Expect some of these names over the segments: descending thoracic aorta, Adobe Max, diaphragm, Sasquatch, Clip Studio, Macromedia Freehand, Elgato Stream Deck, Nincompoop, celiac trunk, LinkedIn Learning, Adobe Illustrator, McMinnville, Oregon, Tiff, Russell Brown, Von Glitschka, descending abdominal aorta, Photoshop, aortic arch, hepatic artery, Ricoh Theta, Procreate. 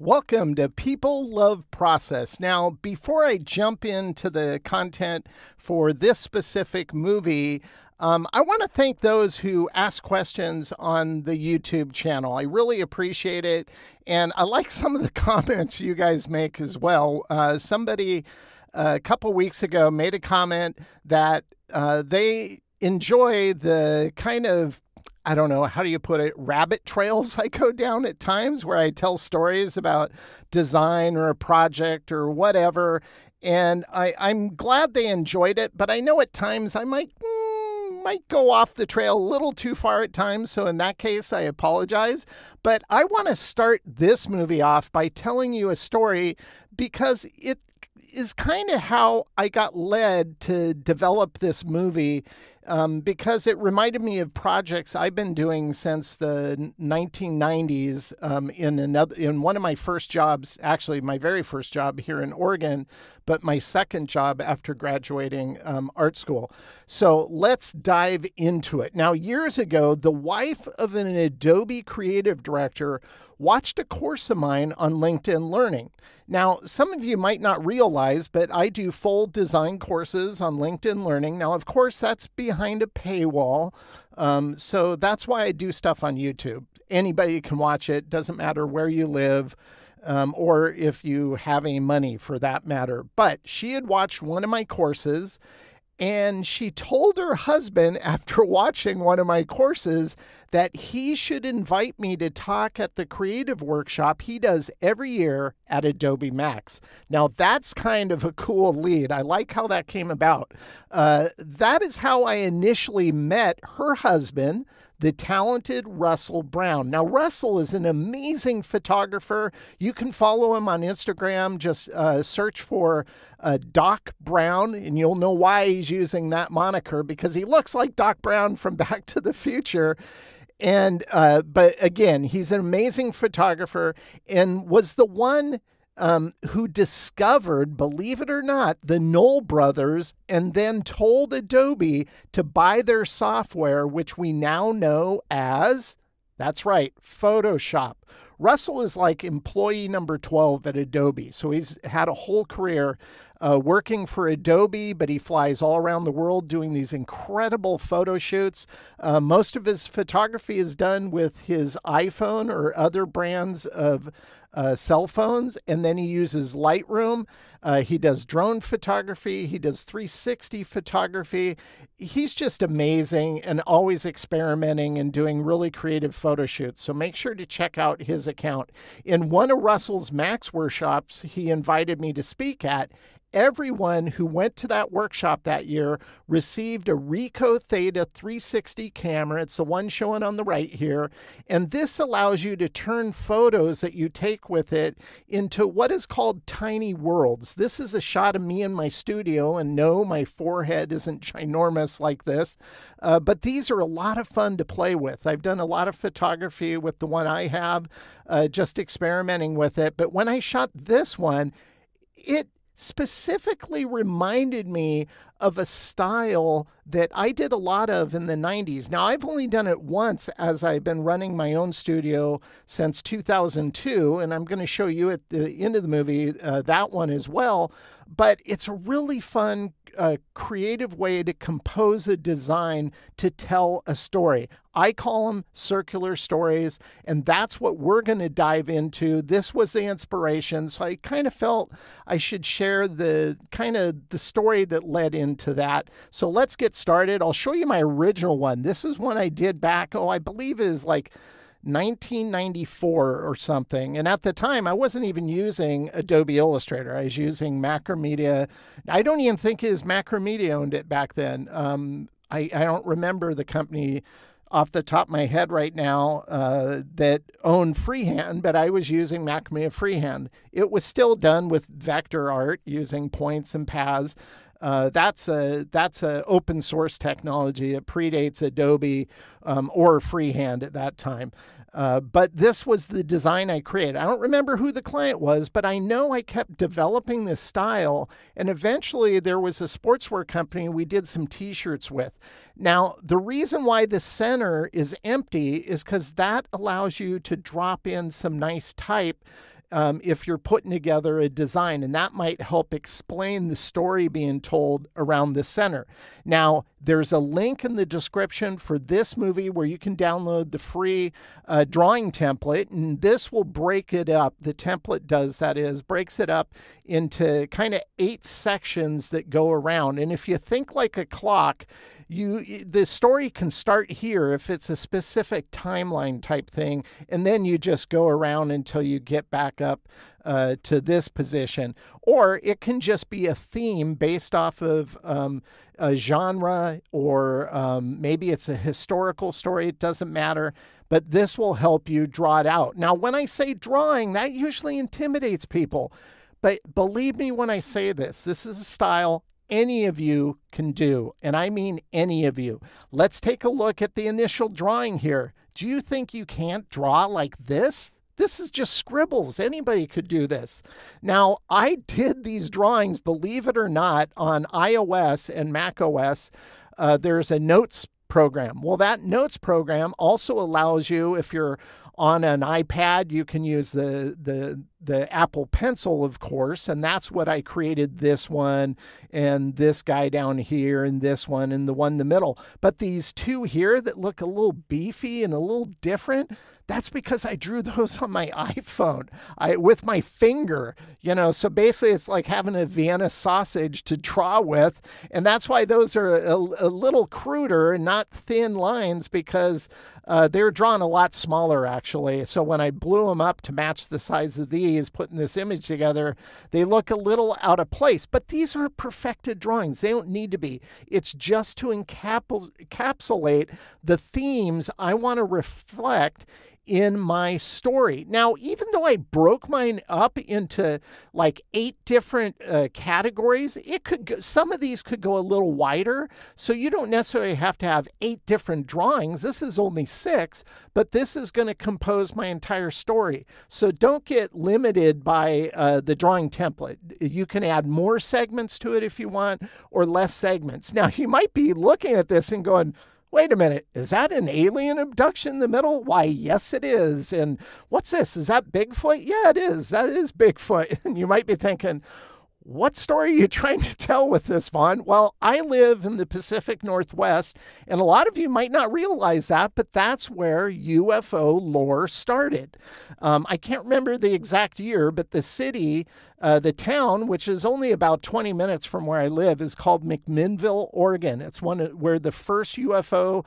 Welcome to People Love Process. Now, before I jump into the content for this specific movie, I want to thank those who ask questions on the YouTube channel. I really appreciate it. And I like some of the comments you guys make as well. Somebody a couple weeks ago made a comment that they enjoy the kind of, I don't know, how do you put it, rabbit trails I go down at times where I tell stories about design or a project or whatever. And I'm glad they enjoyed it, but I know at times I might go off the trail a little too far at times. So in that case, I apologize. But I want to start this movie off by telling you a story because it is kind of how I got led to develop this movie, because it reminded me of projects I've been doing since the 1990s in one of my first jobs, actually my very first job here in Oregon, but my second job after graduating art school. So let's dive into it. Now, years ago, the wife of an Adobe creative director watched a course of mine on LinkedIn Learning. Now, some of you might not realize, but I do full design courses on LinkedIn Learning. Now, of course, that's behind a paywall. So that's why I do stuff on YouTube. Anybody can watch it. Doesn't matter where you live or if you have any money for that matter. But she had watched one of my courses, and she told her husband after watching one of my courses that he should invite me to talk at the creative workshop he does every year at Adobe Max. Now, that's kind of a cool lead. I like how that came about. That is how I initially met her husband, the talented Russell Brown. Now, Russell is an amazing photographer. You can follow him on Instagram. Just search for Doc Brown, and you'll know why he's using that moniker, because he looks like Doc Brown from Back to the Future. And but again, he's an amazing photographer and was the one who discovered, believe it or not, the Knoll brothers, and then told Adobe to buy their software, which we now know as, that's right, Photoshop. Russell is like employee number 12 at Adobe. So he's had a whole career working for Adobe, but he flies all around the world doing these incredible photo shoots. Most of his photography is done with his iPhone or other brands of cell phones, and then he uses Lightroom. He does drone photography. He does 360 photography. He's just amazing and always experimenting and doing really creative photo shoots. So make sure to check out his account. In one of Russell's Max workshops he invited me to speak at, everyone who went to that workshop that year received a Ricoh Theta 360 camera. It's the one showing on the right here. And this allows you to turn photos that you take with it into what is called tiny worlds. This is a shot of me in my studio. And no, my forehead isn't ginormous like this. But these are a lot of fun to play with. I've done a lot of photography with the one I have, just experimenting with it. But when I shot this one, it specifically reminded me of a style that I did a lot of in the 90s. Now, I've only done it once, as I've been running my own studio since 2002, and I'm going to show you at the end of the movie that one as well. But it's a really fun, creative way to compose a design to tell a story. I call them circular stories, and that's what we're going to dive into. This was the inspiration, so I kind of felt I should share the kind of the story that led into that. So let's get started. I'll show you my original one. This is one I did back, oh, I believe it is like 1994 or something. And at the time, I wasn't even using Adobe Illustrator. I was using Macromedia. I don't even think it was Macromedia owned it back then. I don't remember the company off the top of my head right now that owned Freehand, but I was using Macromedia Freehand. It was still done with vector art using points and paths. That's a open source technology. It predates Adobe or Freehand at that time. But this was the design I created. I don't remember who the client was, but I know I kept developing this style. And eventually there was a sportswear company we did some t-shirts with. Now, the reason why the center is empty is because that allows you to drop in some nice type if you're putting together a design, and that might help explain the story being told around the center. Now, there's a link in the description for this movie where you can download the free drawing template, and this will break it up. The template does, that is, breaks it up into kind of 8 sections that go around. And if you think like a clock, the story can start here if it's a specific timeline type thing, and then you just go around until you get back up to this position. Or it can just be a theme based off of a genre, or maybe it's a historical story. It doesn't matter, but this will help you draw it out. Now, when I say drawing, that usually intimidates people, but believe me when I say this, this is a style any of you can do, and I mean any of you. Let's take a look at the initial drawing here. Do you think you can't draw like this? This is just scribbles. Anybody could do this. Now, I did these drawings, believe it or not, on iOS and macOS. There's a notes program. Well, that notes program also allows you, if you're on an iPad, you can use the Apple Pencil, of course, and that's what I created this one, and this guy down here, and this one, and the one in the middle. But these two here that look a little beefy and a little different, that's because I drew those on my iPhone with my finger, you know. So basically it's like having a Vienna sausage to draw with, and that's why those are a little cruder and not thin lines, because they're drawn a lot smaller, actually. So when I blew them up to match the size of these, putting this image together, they look a little out of place. But these aren't perfected drawings. They don't need to be. It's just to encapsulate the themes I want to reflect in my story. Now, even though I broke mine up into like 8 different categories, it could go, some of these could go a little wider. So you don't necessarily have to have 8 different drawings. This is only 6, but this is going to compose my entire story. So don't get limited by the drawing template. You can add more segments to it if you want, or less segments. Now, you might be looking at this and going, wait a minute, is that an alien abduction in the middle? Why, yes, it is. And what's this? Is that Bigfoot? Yeah, it is. That is Bigfoot. And you might be thinking, what story are you trying to tell with this, Vaughn? Well, I live in the Pacific Northwest, and a lot of you might not realize that, but that's where UFO lore started. I can't remember the exact year, but the city, the town, which is only about 20 minutes from where I live, is called McMinnville, Oregon. It's one where the first UFO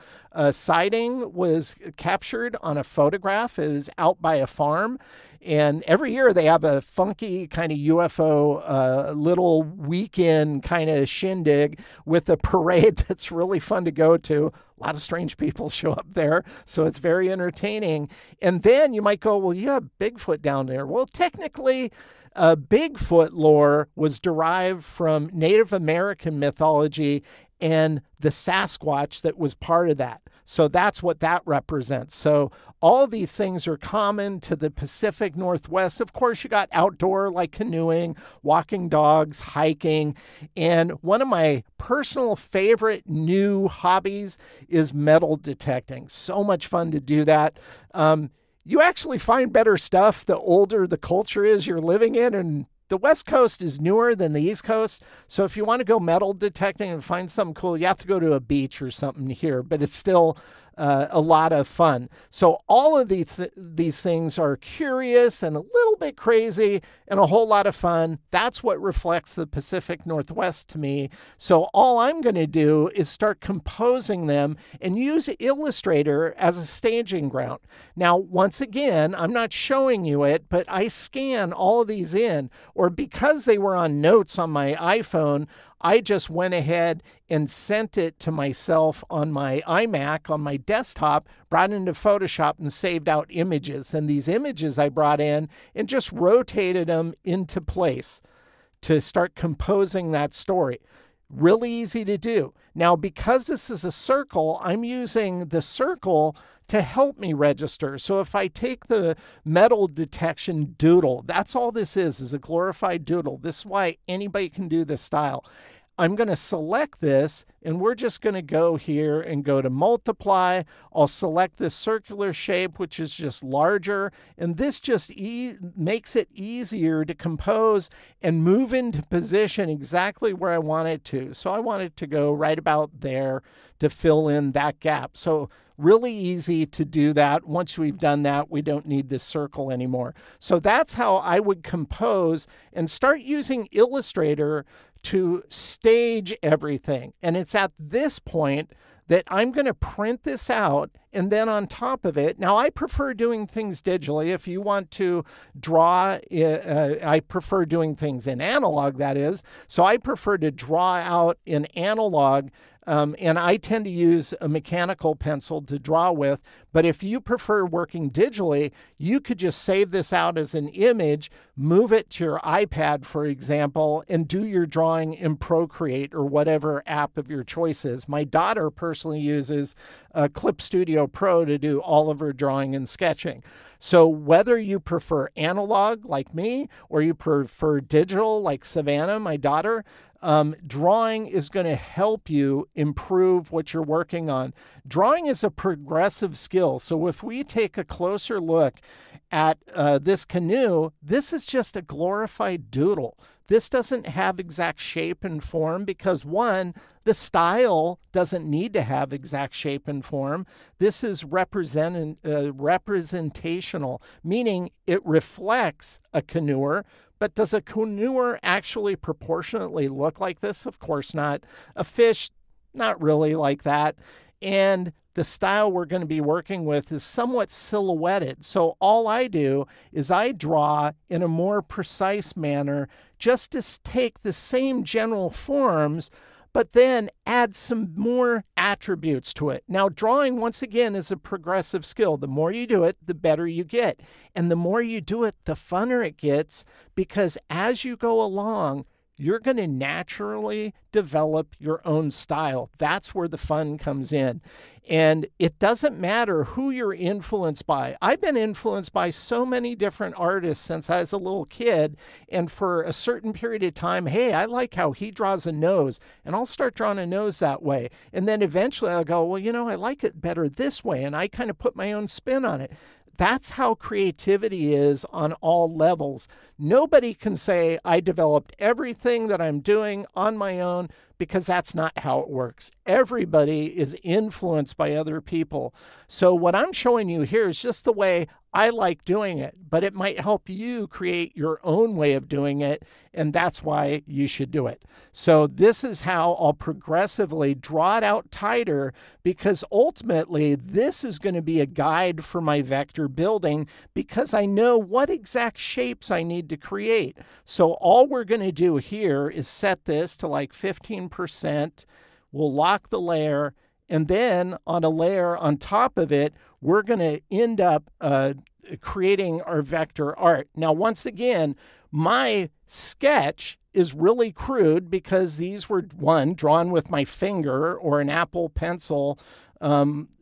sighting was captured on a photograph. It was out by a farm. And every year they have a funky kind of UFO little weekend kind of shindig with a parade that's really fun to go to. A lot of strange people show up there, so it's very entertaining. And then you might go, well, you have Bigfoot down there. Well, technically, Bigfoot lore was derived from Native American mythology and the Sasquatch that was part of that. So that's what that represents. So all these things are common to the Pacific Northwest. Of course, you got outdoor like canoeing, walking dogs, hiking. And one of my personal favorite new hobbies is metal detecting. So much fun to do that. You actually find better stuff the older the culture is you're living in, and the West Coast is newer than the East Coast, so if you want to go metal detecting and find something cool, you have to go to a beach or something here, but it's still a lot of fun. So all of these things are curious and a little bit crazy and a whole lot of fun. That's what reflects the Pacific Northwest to me. So all I'm going to do is start composing them and use Illustrator as a staging ground. Now, once again, I'm not showing you it, but I scan all of these in, or because they were on notes on my iPhone, I just went ahead and sent it to myself on my iMac, on my desktop, brought it into Photoshop and saved out images. And these images I brought in and just rotated them into place to start composing that story. Really easy to do. Now, because this is a circle, I'm using the circle to help me register. So if I take the metal detection doodle, that's all this is a glorified doodle. This is why anybody can do this style. I'm going to select this, and we're just going to go here and go to multiply. I'll select this circular shape, which is just larger, and this just makes it easier to compose and move into position exactly where I want it to. So I want it to go right about there to fill in that gap. So really easy to do that. Once we've done that, we don't need this circle anymore. So that's how I would compose and start using Illustrator to stage everything. And it's at this point that I'm going to print this out, and then on top of it, now I prefer doing things digitally. If you want to draw, I prefer doing things in analog, that is. So I prefer to draw out in analog, and I tend to use a mechanical pencil to draw with. But if you prefer working digitally, you could just save this out as an image, move it to your iPad, for example, and do your drawing in Procreate or whatever app of your choice is. My daughter personally uses Clip Studio Pro to do all of her drawing and sketching. So whether you prefer analog like me or you prefer digital like Savannah, my daughter, drawing is going to help you improve what you're working on. Drawing is a progressive skill. So if we take a closer look at this canoe, this is just a glorified doodle. This doesn't have exact shape and form because, one, the style doesn't need to have exact shape and form. This is representational, meaning it reflects a canoer. But does a canoer actually proportionately look like this? Of course not. A fish, not really like that. And the style we're going to be working with is somewhat silhouetted. So all I do is I draw in a more precise manner just to take the same general forms, but then add some more attributes to it. Now, drawing, once again, is a progressive skill. The more you do it, the better you get. And the more you do it, the funner it gets, because as you go along, you're going to naturally develop your own style. That's where the fun comes in. And it doesn't matter who you're influenced by. I've been influenced by so many different artists since I was a little kid. And for a certain period of time, hey, I like how he draws a nose. And I'll start drawing a nose that way. And then eventually I'll go, well, you know, I like it better this way. And I kind of put my own spin on it. That's how creativity is on all levels. Nobody can say, I developed everything that I'm doing on my own, because that's not how it works. Everybody is influenced by other people. So what I'm showing you here is just the way I like doing it, but it might help you create your own way of doing it, and that's why you should do it. So this is how I'll progressively draw it out tighter, because ultimately this is going to be a guide for my vector building, because I know what exact shapes I need to create. So all we're going to do here is set this to like 15%. We'll lock the layer, and then on a layer on top of it, we're going to end up creating our vector art. Now, once again, my sketch is really crude because these were, one, drawn with my finger or an Apple pencil,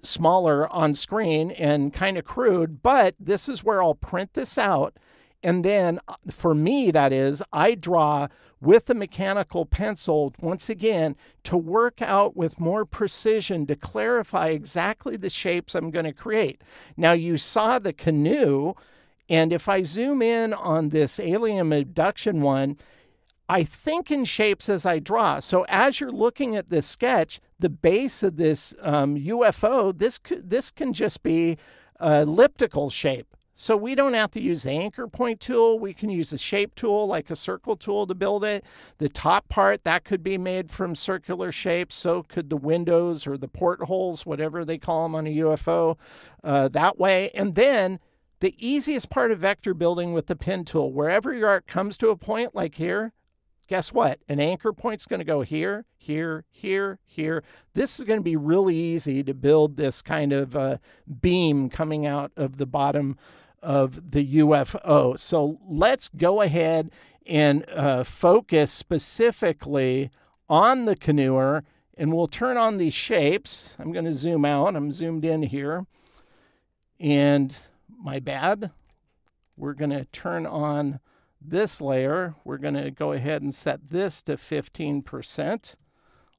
smaller on screen and kind of crude, but this is where I'll print this out. And then for me, that is, I draw with a mechanical pencil, once again, to work out with more precision to clarify exactly the shapes I'm going to create. Now, you saw the canoe, and if I zoom in on this alien abduction one, I think in shapes as I draw. So as you're looking at this sketch, the base of this UFO, this can just be elliptical shape. So we don't have to use the anchor point tool. We can use a shape tool, like a circle tool, to build it. The top part, that could be made from circular shapes. So could the windows or the portholes, whatever they call them on a UFO, that way. And then the easiest part of vector building with the pin tool, wherever your art comes to a point, like here, guess what? An anchor point's going to go here, here, here, here. This is going to be really easy to build this kind of beam coming out of the bottom of the UFO. So let's go ahead and focus specifically on the canoer, and we'll turn on these shapes. I'm going to zoom out. I'm zoomed in here, and my bad. We're going to turn on This layer, we're going to go ahead and set this to 15%,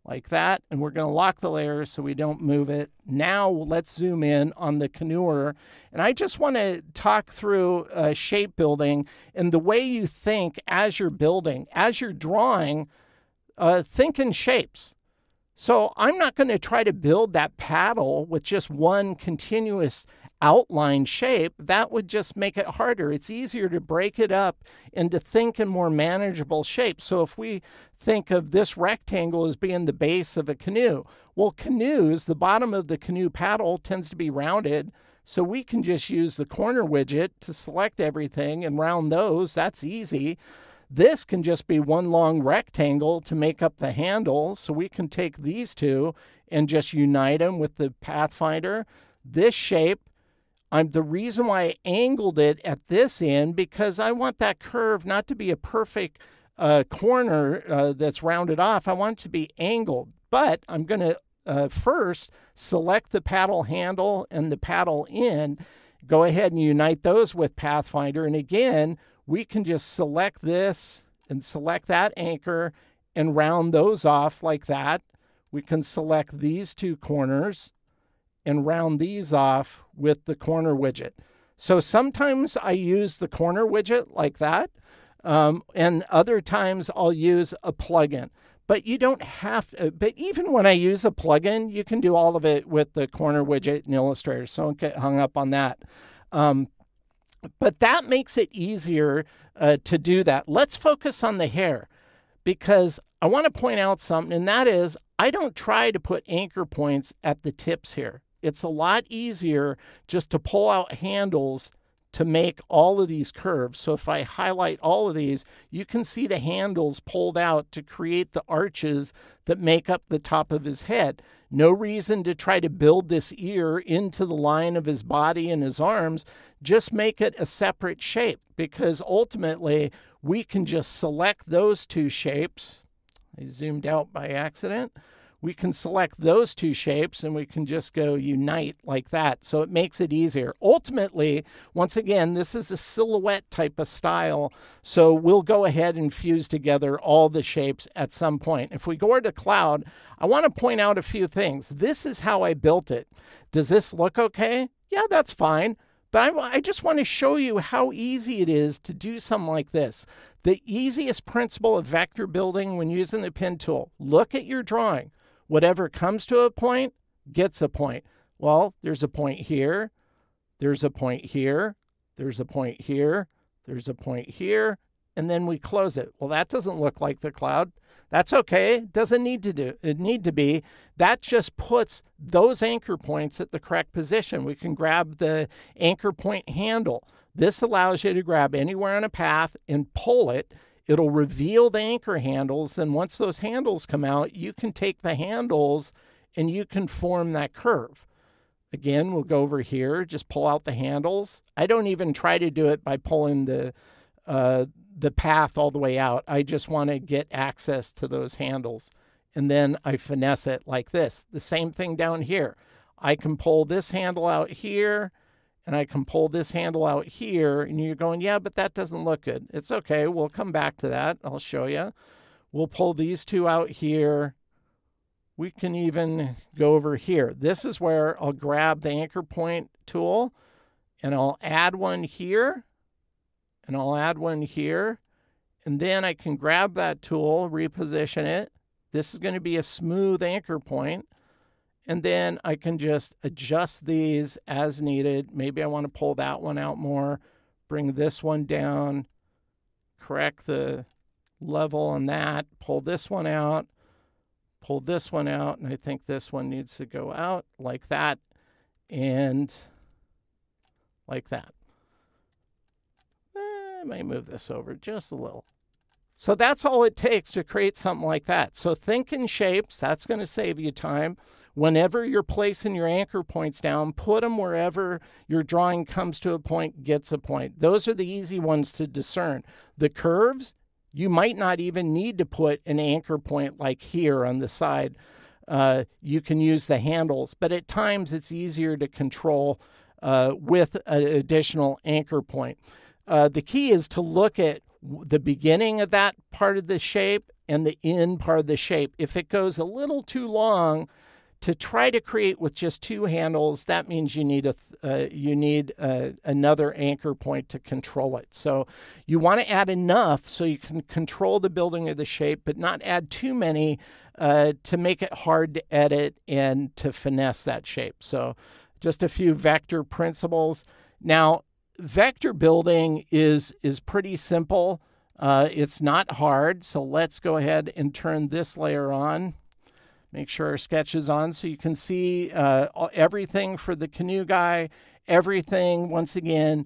like that, and we're going to lock the layer so we don't move it. Now let's zoom in on the conure, and I just want to talk through shape building and the way you think as you're building, as you're drawing, think in shapes. So I'm not going to try to build that paddle with just one continuous outline shape. That would just make it harder. It's easier to break it up and to think in more manageable shapes. So if we think of this rectangle as being the base of a canoe, well, canoes, the bottom of the canoe paddle tends to be rounded. So we can just use the corner widget to select everything and round those. That's easy. This can just be one long rectangle to make up the handle. So we can take these two and just unite them with the Pathfinder. This shape, the reason why I angled it at this end, because I want that curve not to be a perfect corner that's rounded off. I want it to be angled, but I'm going to first select the paddle handle and the paddle end. Go ahead and unite those with Pathfinder. And again, we can just select this and select that anchor and round those off like that. We can select these two corners and round these off with the corner widget. So sometimes I use the corner widget like that, and other times I'll use a plugin. But you don't have to, but even when I use a plugin, you can do all of it with the corner widget in Illustrator, so don't get hung up on that. But that makes it easier to do that. Let's focus on the hair, because I want to point out something, and that is I don't try to put anchor points at the tips here. It's a lot easier just to pull out handles to make all of these curves. So if I highlight all of these, you can see the handles pulled out to create the arches that make up the top of his head. No reason to try to build this ear into the line of his body and his arms. Just make it a separate shape, because ultimately we can just select those two shapes. I zoomed out by accident. We can select those two shapes and we can just go unite like that. So it makes it easier. Ultimately, once again, this is a silhouette type of style. So we'll go ahead and fuse together all the shapes at some point. If we go to cloud, I want to point out a few things. This is how I built it. Does this look okay? Yeah, that's fine. But I just want to show you how easy it is to do something like this. The easiest principle of vector building when using the pen tool, look at your drawing. Whatever comes to a point gets a point. Well, there's a point here, there's a point here, there's a point here, there's a point here, and then we close it. Well, that doesn't look like the cloud. That's okay. It doesn't need to do. It need to be. That just puts those anchor points at the correct position. We can grab the anchor point handle. This allows you to grab anywhere on a path and pull it. It'll reveal the anchor handles, and once those handles come out, you can take the handles and you can form that curve. Again, we'll go over here, just pull out the handles. I don't even try to do it by pulling the path all the way out. I just want to get access to those handles, and then I finesse it like this. The same thing down here. I can pull this handle out here, and I can pull this handle out here, and you're going, yeah, but that doesn't look good. It's okay. We'll come back to that. I'll show you. We'll pull these two out here. We can even go over here. This is where I'll grab the anchor point tool, and I'll add one here, and I'll add one here, and then I can grab that tool, reposition it. This is going to be a smooth anchor point. And then I can just adjust these as needed. Maybe I want to pull that one out more, bring this one down, correct the level on that, pull this one out, and I think this one needs to go out like that and like that. I may move this over just a little. So that's all it takes to create something like that. So think in shapes. That's going to save you time. Whenever you're placing your anchor points down, put them wherever your drawing comes to a point, gets a point. Those are the easy ones to discern. The curves, you might not even need to put an anchor point like here on the side. You can use the handles, but at times it's easier to control with an additional anchor point. The key is to look at the beginning of that part of the shape and the end part of the shape. If it goes a little too long to try to create with just two handles, that means you need another anchor point to control it. So you want to add enough so you can control the building of the shape, but not add too many to make it hard to edit and to finesse that shape. So just a few vector principles. Now, vector building is pretty simple. It's not hard. So let's go ahead and turn this layer on. Make sure our sketch is on so you can see everything for the canoe guy, everything, once again,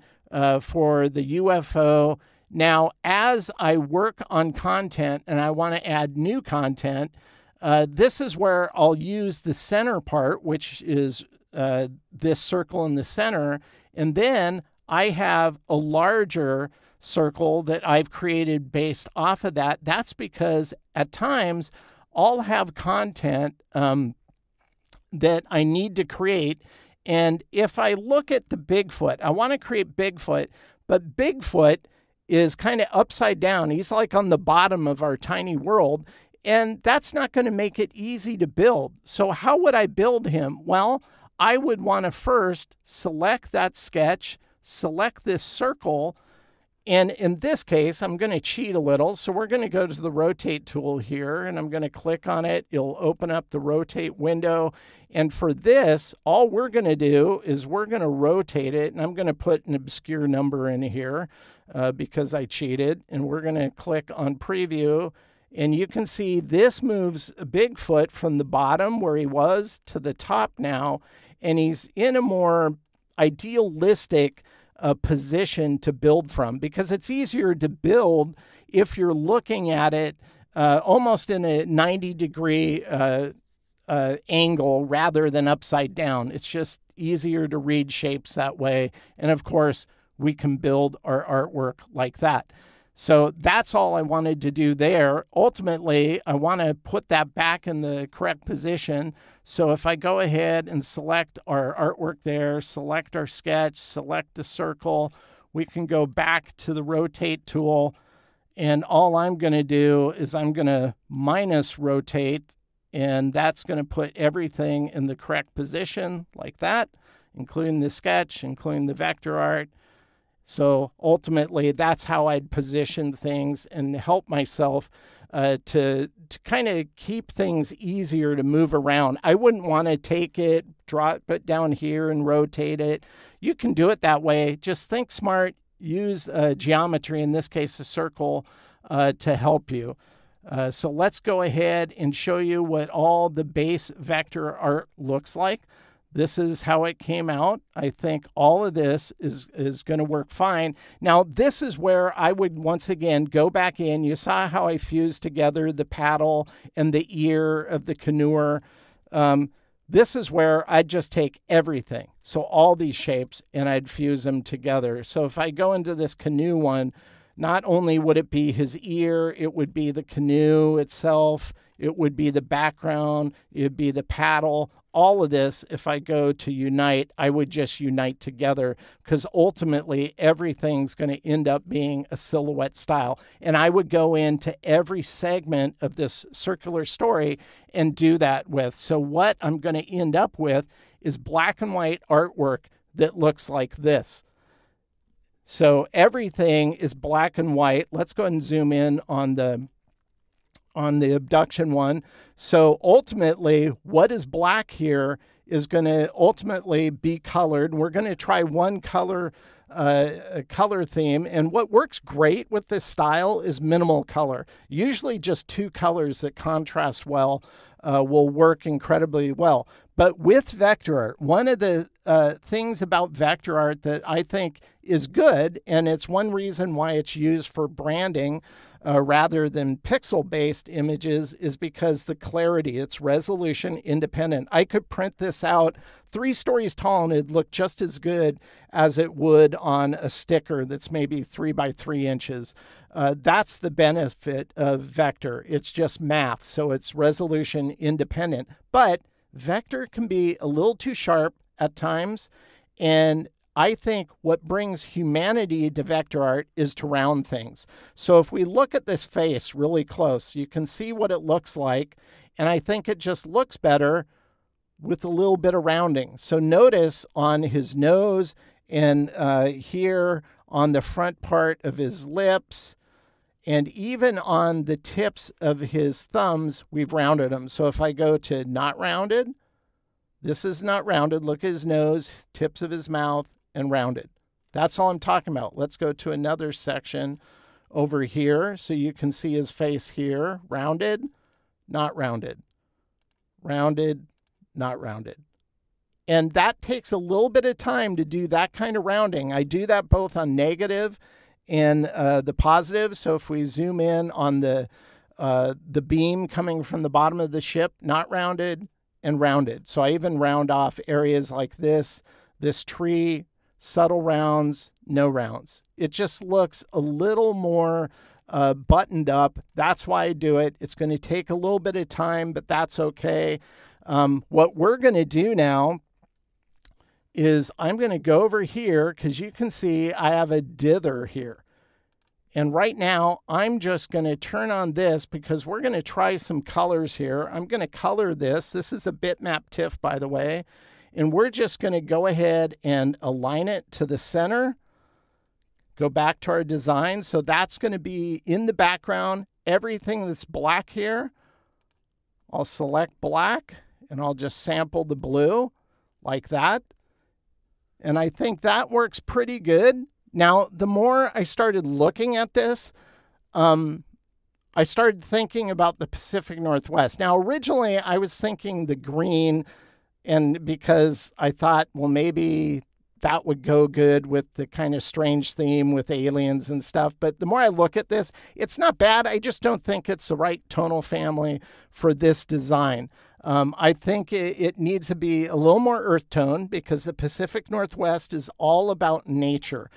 for the UFO. Now, as I work on content and I want to add new content, this is where I'll use the center part, which is this circle in the center. And then I have a larger circle that I've created based off of that. That's because at times, I'll have content that I need to create. And if I look at the Bigfoot, I want to create Bigfoot, but Bigfoot is kind of upside down. He's like on the bottom of our tiny world, and that's not going to make it easy to build. So how would I build him? Well, I would want to first select that sketch, select this circle, and in this case, I'm going to cheat a little. So we're going to go to the rotate tool here, and I'm going to click on it. It'll open up the rotate window. And for this, all we're going to do is we're going to rotate it. And I'm going to put an obscure number in here because I cheated. And we're going to click on preview. And you can see this moves Bigfoot from the bottom where he was to the top now. And he's in a more idealistic position to build from, because it's easier to build if you're looking at it almost in a 90-degree angle rather than upside down. It's just easier to read shapes that way. And of course, we can build our artwork like that. So that's all I wanted to do there. Ultimately, I want to put that back in the correct position. So if I go ahead and select our artwork there, select our sketch, select the circle, we can go back to the rotate tool. And all I'm going to do is I'm going to minus rotate. And that's going to put everything in the correct position like that, including the sketch, including the vector art. So ultimately, that's how I'd position things and help myself to kind of keep things easier to move around. I wouldn't want to take it, drop it down here and rotate it. You can do it that way. Just think smart. Use geometry, in this case, a circle, to help you. So let's go ahead and show you what all the base vector art looks like. This is how it came out. I think all of this is going to work fine. Now, this is where I would once again go back in. You saw how I fused together the paddle and the ear of the canoer. This is where I'd just take everything, so all these shapes, and I'd fuse them together. So if I go into this canoe one, not only would it be his ear, it would be the canoe itself, it would be the background, it would be the paddle. All of this, if I go to unite, I would just unite together, because ultimately everything's going to end up being a silhouette style. And I would go into every segment of this circular story and do that with. So what I'm going to end up with is black and white artwork that looks like this. So everything is black and white. Let's go ahead and zoom in on the abduction one. So ultimately, what is black here is going to ultimately be colored. We're going to try one color, color theme. And what works great with this style is minimal color. Usually just two colors that contrast well will work incredibly well. But with vector art, one of the things about vector art that I think is good, and it's one reason why it's used for branding rather than pixel-based images, is because the clarity, it's resolution independent. I could print this out 3 stories tall and it'd look just as good as it would on a sticker that's maybe 3 by 3 inches. That's the benefit of vector. It's just math, so it's resolution independent. But vector can be a little too sharp at times, and I think what brings humanity to vector art is to round things. So if we look at this face really close, you can see what it looks like. And I think it just looks better with a little bit of rounding. So notice on his nose and here on the front part of his lips, and even on the tips of his thumbs, we've rounded them. So if I go to not rounded, this is not rounded. Look at his nose, tips of his mouth, and rounded. That's all I'm talking about. Let's go to another section over here so you can see his face here. Rounded, not rounded. Rounded, not rounded. And that takes a little bit of time to do that kind of rounding. I do that both on negative and the positive. So if we zoom in on the beam coming from the bottom of the ship, not rounded and rounded. So I even round off areas like this, this tree, subtle rounds, no rounds. It just looks a little more buttoned up. That's why I do it. It's going to take a little bit of time, but that's okay. What we're going to do now is I'm going to go over here because you can see I have a dither here. And right now I'm just going to turn on this because we're going to try some colors here. I'm going to color this. This is a bitmap TIFF, by the way. And we're just going to go ahead and align it to the center. Go back to our design. So that's going to be in the background. Everything that's black here, I'll select black and I'll just sample the blue like that. And I think that works pretty good. Now, the more I started looking at this, I started thinking about the Pacific Northwest. Now, originally, I was thinking the green, and because I thought, well, maybe that would go good with the kind of strange theme with aliens and stuff. But the more I look at this, it's not bad. I just don't think it's the right tonal family for this design. I think it needs to be a little more earth tone because the Pacific Northwest is all about nature.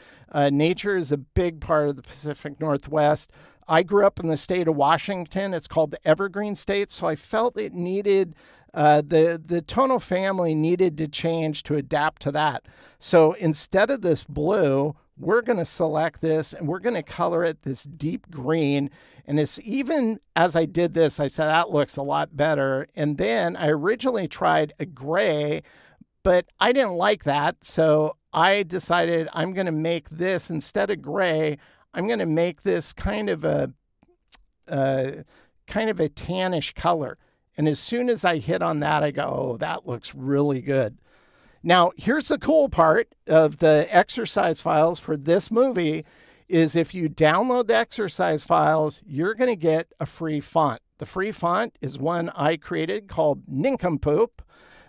Nature is a big part of the Pacific Northwest. I grew up in the state of Washington. It's called the Evergreen State. So I felt it needed, the tonal family needed to change to adapt to that. So instead of this blue, we're going to select this and we're going to color it this deep green. And it's even as I did this, I said, that looks a lot better. And then I originally tried a gray, but I didn't like that. So I decided I'm going to make this instead of gray, I'm going to make this kind of a tannish color. And as soon as I hit on that, I go, oh, that looks really good. Now, here's the cool part of the exercise files for this movie is if you download the exercise files, you're going to get a free font. The free font is one I created called Nincompoop.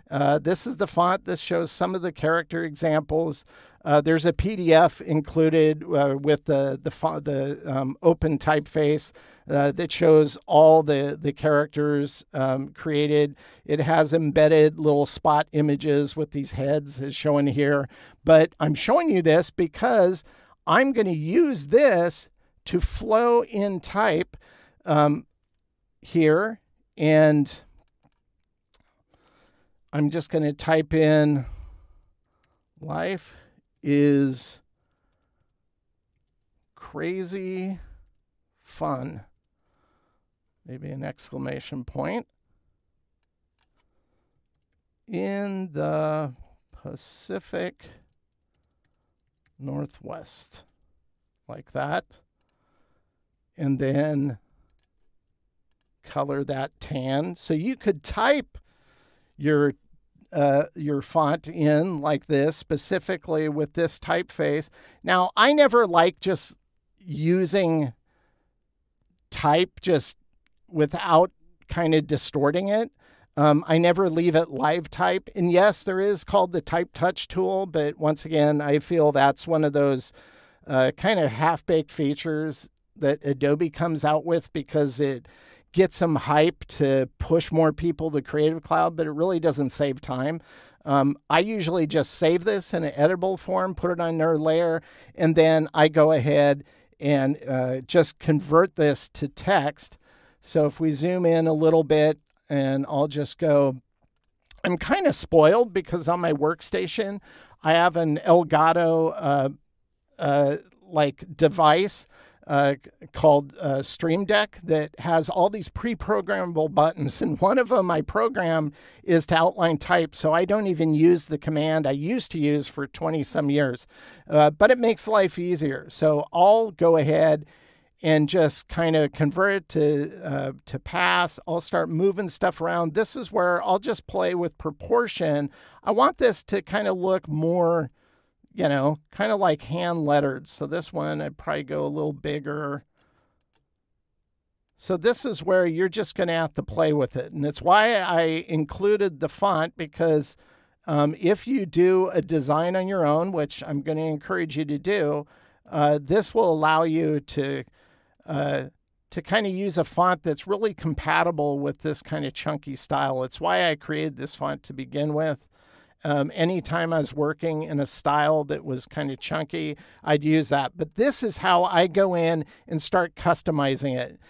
This is the font. This shows some of the character examples. There's a PDF included with the open typeface that shows all the characters created. It has embedded little spot images with these heads as shown here. But I'm showing you this because I'm going to use this to flow in type here. And I'm just going to type in life is crazy fun, maybe an exclamation point, in the Pacific Northwest, like that, and then color that tan. So you could type your font in like this, specifically with this typeface. Now, I never like just using type just without kind of distorting it. I never leave it live type. And yes, there is called the Type Touch tool, but once again, I feel that's one of those kind of half-baked features that Adobe comes out with because it get some hype to push more people to Creative Cloud, but it really doesn't save time. I usually just save this in an editable form, put it on their layer, and then I go ahead and just convert this to text. So if we zoom in a little bit, and I'll just go I'm kind of spoiled because on my workstation, I have an Elgato like device called Stream Deck that has all these pre-programmable buttons. And one of them I program is to outline type. So I don't even use the command I used to use for 20 some years, but it makes life easier. So I'll go ahead and just kind of convert it to pass. I'll start moving stuff around. This is where I'll just play with proportion. I want this to kind of look more, you know, kind of like hand lettered. So this one, I'd probably go a little bigger. So this is where you're just gonna have to play with it. And it's why I included the font, because if you do a design on your own, which I'm gonna encourage you to do, this will allow you to kind of use a font that's really compatible with this kind of chunky style. It's why I created this font to begin with. Anytime I was working in a style that was kind of chunky, I'd use that. But this is how I go in and start customizing it.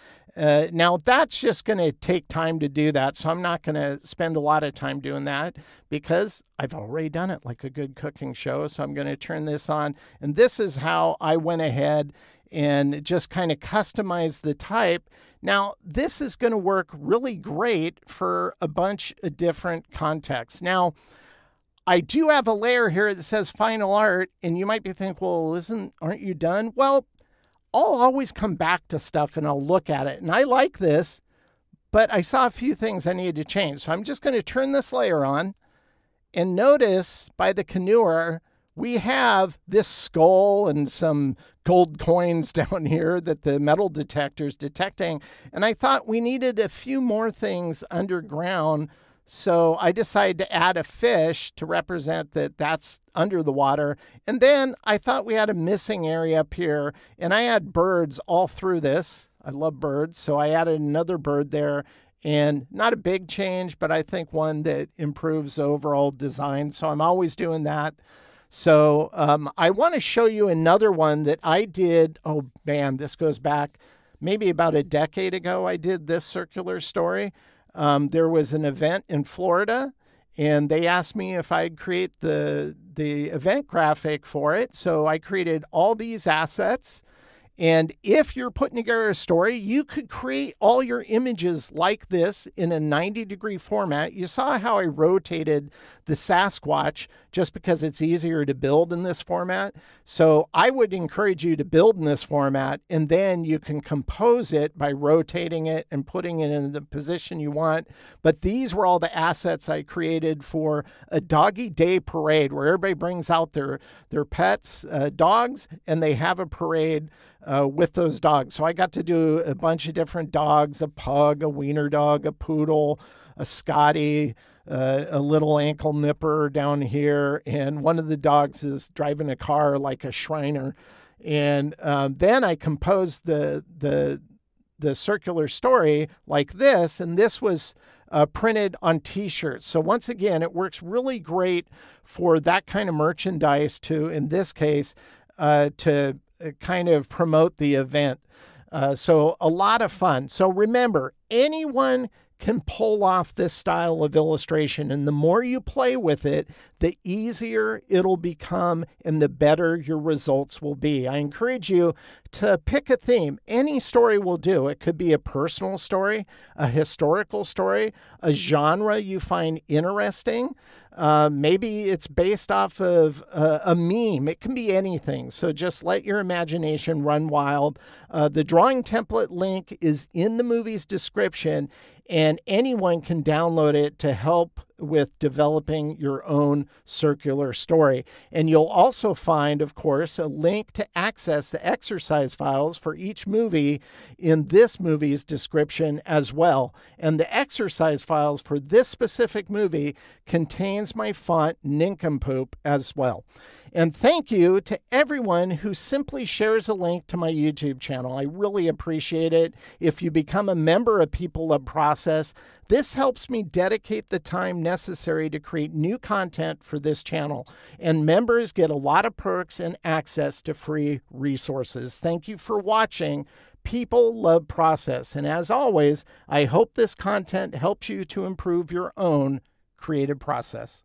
Now, that's just going to take time to do that, so I'm not going to spend a lot of time doing that because I've already done it like a good cooking show. So I'm going to turn this on. And this is how I went ahead and just kind of customized the type. Now, this is going to work really great for a bunch of different contexts. Now, I do have a layer here that says Final Art, and you might be thinking, well, aren't you done? Well, I'll always come back to stuff and I'll look at it. And I like this, but I saw a few things I needed to change. So I'm just going to turn this layer on and notice by the connoisseur, we have this skull and some gold coins down here that the metal detector's detecting. And I thought we needed a few more things underground. So I decided to add a fish to represent that that's under the water. And then I thought we had a missing area up here, and I had birds all through this. I love birds, so I added another bird there. And not a big change, but I think one that improves the overall design. So I'm always doing that. So I want to show you another one that I did. Oh man, this goes back maybe about a decade ago. I did this circular story. There was an event in Florida, and they asked me if I'd create the event graphic for it. So I created all these assets. And if you're putting together a story, you could create all your images like this in a 90-degree format. You saw how I rotated the Sasquatch just because it's easier to build in this format. So I would encourage you to build in this format, and then you can compose it by rotating it and putting it in the position you want. But these were all the assets I created for a doggy day parade where everybody brings out their pets, dogs, and they have a parade with those dogs. So I got to do a bunch of different dogs, a pug, a wiener dog, a poodle, a Scottie, a little ankle nipper down here. And one of the dogs is driving a car like a Shriner. And then I composed the circular story like this, and this was printed on t-shirts. So once again, it works really great for that kind of merchandise to, in this case, to kind of promote the event. So a lot of fun. So remember, anyone can pull off this style of illustration, and the more you play with it, the easier it'll become and the better your results will be. I encourage you to pick a theme. Any story will do. It could be a personal story, a historical story, a genre you find interesting. Maybe it's based off of a meme. It can be anything. So just let your imagination run wild. The drawing template link is in the movie's description, and anyone can download it to help with developing your own circular story. And you'll also find, of course, a link to access the exercise files for each movie in this movie's description as well. And the exercise files for this specific movie contains my font Nincompoop as well. And thank you to everyone who simply shares a link to my YouTube channel. I really appreciate it. If you become a member of People Love Process, this helps me dedicate the time necessary to create new content for this channel, and members get a lot of perks and access to free resources. Thank you for watching People Love Process, and as always, I hope this content helps you to improve your own creative process.